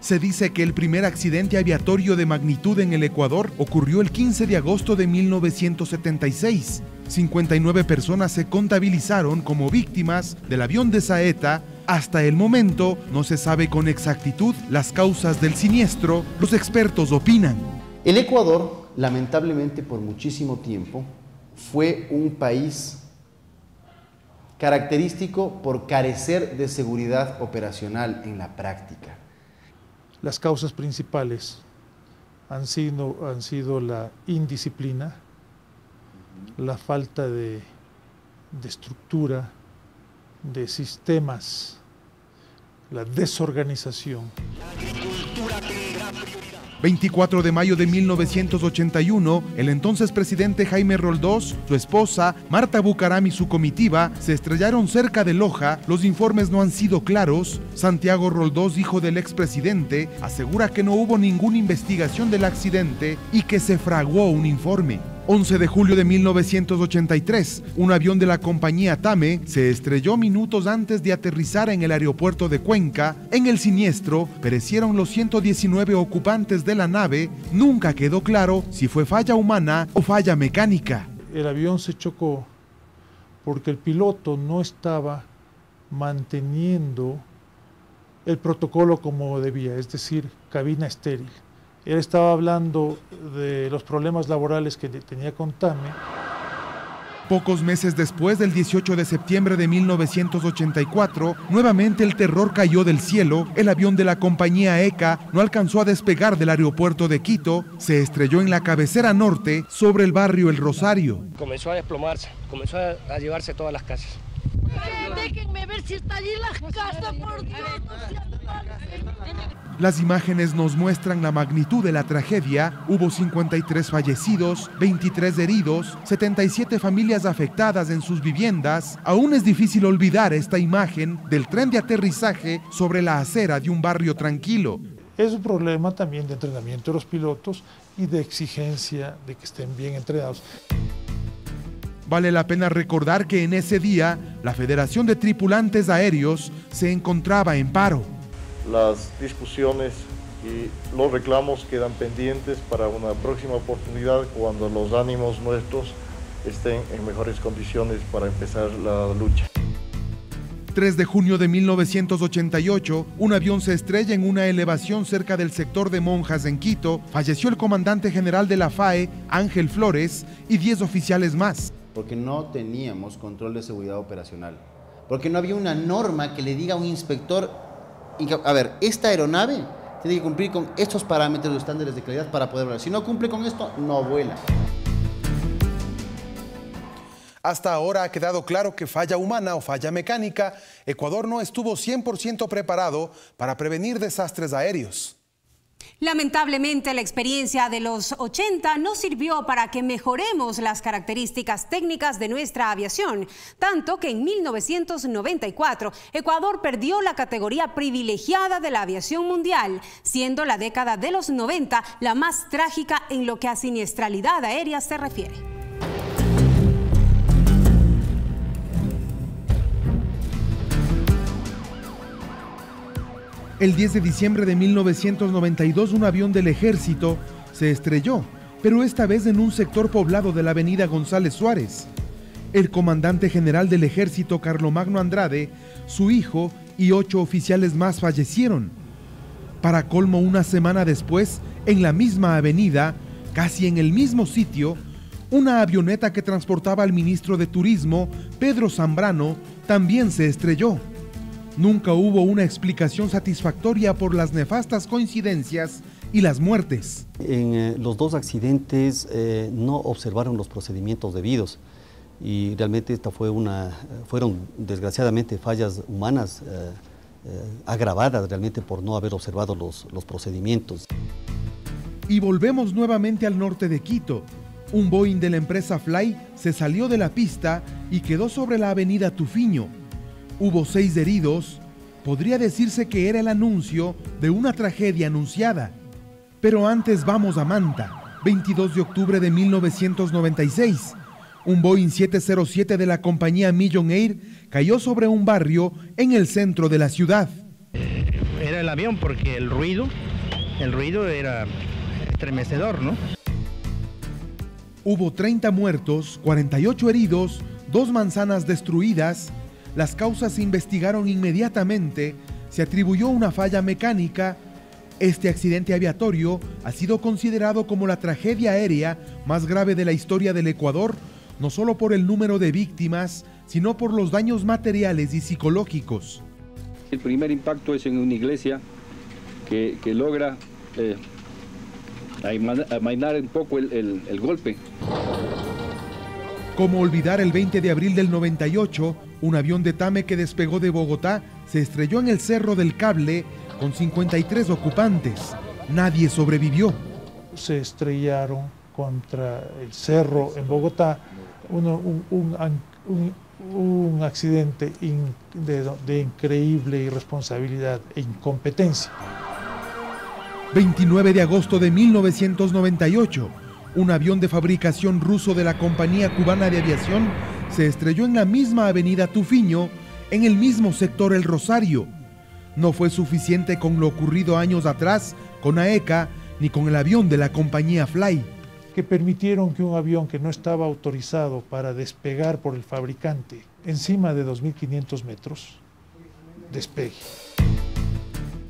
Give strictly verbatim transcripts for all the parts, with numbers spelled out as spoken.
Se dice que el primer accidente aviatorio de magnitud en el Ecuador ocurrió el quince de agosto de mil novecientos setenta y seis. cincuenta y nueve personas se contabilizaron como víctimas del avión de Saeta. Hasta el momento no se sabe con exactitud las causas del siniestro. Los expertos opinan. El Ecuador, lamentablemente por muchísimo tiempo, fue un país característico por carecer de seguridad operacional en la práctica. Las causas principales han sido, han sido la indisciplina, la falta de, de estructura, de sistemas, la desorganización. veinticuatro de mayo de mil novecientos ochenta y uno, el entonces presidente Jaime Roldós, su esposa, Marta Bucaram y su comitiva se estrellaron cerca de Loja. Los informes no han sido claros. Santiago Roldós, hijo del expresidente, asegura que no hubo ninguna investigación del accidente y que se fraguó un informe. once de julio de mil novecientos ochenta y tres, un avión de la compañía TAME se estrelló minutos antes de aterrizar en el aeropuerto de Cuenca. En el siniestro perecieron los ciento diecinueve ocupantes de la nave. Nunca quedó claro si fue falla humana o falla mecánica. El avión se chocó porque el piloto no estaba manteniendo el protocolo como debía, es decir, cabina estéril. Él estaba hablando de los problemas laborales que tenía con TAME. Pocos meses después, del dieciocho de septiembre de mil novecientos ochenta y cuatro, nuevamente el terror cayó del cielo. El avión de la compañía ECA no alcanzó a despegar del aeropuerto de Quito. Se estrelló en la cabecera norte, sobre el barrio El Rosario. Comenzó a desplomarse, comenzó a llevarse todas las casas. Déjenme ver si está allí las casas, por Dios, no sean malos. Las imágenes nos muestran la magnitud de la tragedia. Hubo cincuenta y tres fallecidos, veintitrés heridos, setenta y siete familias afectadas en sus viviendas. Aún es difícil olvidar esta imagen del tren de aterrizaje sobre la acera de un barrio tranquilo. Es un problema también de entrenamiento de los pilotos y de exigencia de que estén bien entrenados. Vale la pena recordar que en ese día la Federación de Tripulantes Aéreos se encontraba en paro. Las discusiones y los reclamos quedan pendientes para una próxima oportunidad cuando los ánimos nuestros estén en mejores condiciones para empezar la lucha. tres de junio de mil novecientos ochenta y ocho, un avión se estrella en una elevación cerca del sector de Monjas en Quito. Falleció el comandante general de la F A E, Ángel Flores, y diez oficiales más. Porque no teníamos control de seguridad operacional, porque no había una norma que le diga a un inspector, a ver, esta aeronave tiene que cumplir con estos parámetros de estándares de calidad para poder volar. Si no cumple con esto, no vuela. Hasta ahora ha quedado claro que falla humana o falla mecánica, Ecuador no estuvo cien por ciento preparado para prevenir desastres aéreos. Lamentablemente, la experiencia de los ochenta no sirvió para que mejoremos las características técnicas de nuestra aviación, tanto que en mil novecientos noventa y cuatro Ecuador perdió la categoría privilegiada de la aviación mundial, siendo la década de los noventa la más trágica en lo que a siniestralidad aérea se refiere. El diez de diciembre de mil novecientos noventa y dos, un avión del ejército se estrelló, pero esta vez en un sector poblado de la avenida González Suárez. El comandante general del ejército, Carlos Magno Andrade, su hijo y ocho oficiales más fallecieron. Para colmo, una semana después, en la misma avenida, casi en el mismo sitio, una avioneta que transportaba al ministro de Turismo, Pedro Zambrano, también se estrelló. Nunca hubo una explicación satisfactoria por las nefastas coincidencias y las muertes. En eh, los dos accidentes eh, no observaron los procedimientos debidos y realmente esta fue una, fueron desgraciadamente fallas humanas eh, eh, agravadas realmente por no haber observado los, los procedimientos. Y volvemos nuevamente al norte de Quito. Un Boeing de la empresa Fly se salió de la pista y quedó sobre la avenida Tufiño. Hubo seis heridos, podría decirse que era el anuncio de una tragedia anunciada. Pero antes vamos a Manta, veintidós de octubre de mil novecientos noventa y seis. Un Boeing siete cero siete de la compañía Million Air cayó sobre un barrio en el centro de la ciudad. Era el avión porque el ruido, el ruido era estremecedor, ¿no? Hubo treinta muertos, cuarenta y ocho heridos, dos manzanas destruidas. Las causas se investigaron inmediatamente, se atribuyó una falla mecánica. Este accidente aviatorio ha sido considerado como la tragedia aérea más grave de la historia del Ecuador, no solo por el número de víctimas, sino por los daños materiales y psicológicos. El primer impacto es en una iglesia que, que logra eh, amainar un poco el, el, el golpe. ¿Cómo olvidar el veinte de abril del noventa y ocho? Un avión de TAME que despegó de Bogotá se estrelló en el Cerro del Cable con cincuenta y tres ocupantes. Nadie sobrevivió. Se estrellaron contra el cerro en Bogotá. Uno, un, un, un, un accidente in, de, de increíble irresponsabilidad e incompetencia. veintinueve de agosto de mil novecientos noventa y ocho. Un avión de fabricación ruso de la compañía Cubana de Aviación se estrelló en la misma avenida Tufiño, en el mismo sector El Rosario. No fue suficiente con lo ocurrido años atrás con AECA ni con el avión de la compañía Fly. Que permitieron que un avión que no estaba autorizado para despegar por el fabricante encima de dos mil quinientos metros, despegue.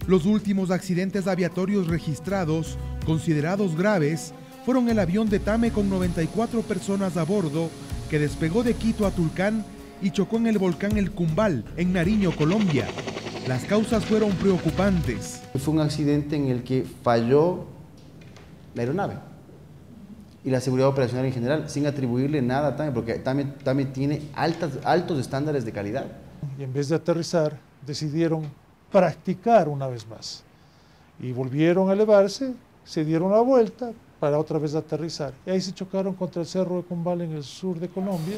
Los últimos accidentes aviatorios registrados, considerados graves, fueron el avión de TAME con noventa y cuatro personas a bordo que despegó de Quito a Tulcán y chocó en el volcán El Cumbal, en Nariño, Colombia. Las causas fueron preocupantes. Fue un accidente en el que falló la aeronave y la seguridad operacional en general, sin atribuirle nada a TAME, porque TAME, TAME tiene altas, altos estándares de calidad. Y en vez de aterrizar, decidieron practicar una vez más. Y volvieron a elevarse, se dieron la vuelta, para otra vez aterrizar. Y ahí se chocaron contra el Cerro El Cumbal en el sur de Colombia.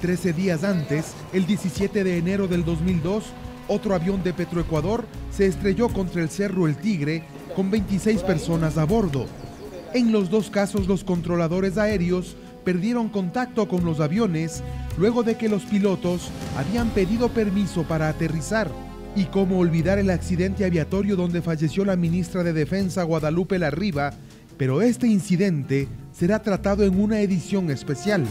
Trece días antes, el diecisiete de enero del dos mil dos, otro avión de Petroecuador se estrelló contra el Cerro El Tigre con veintiséis personas a bordo. En los dos casos, los controladores aéreos perdieron contacto con los aviones luego de que los pilotos habían pedido permiso para aterrizar. Y cómo olvidar el accidente aviatorio donde falleció la ministra de Defensa Guadalupe Larriba, pero este incidente será tratado en una edición especial.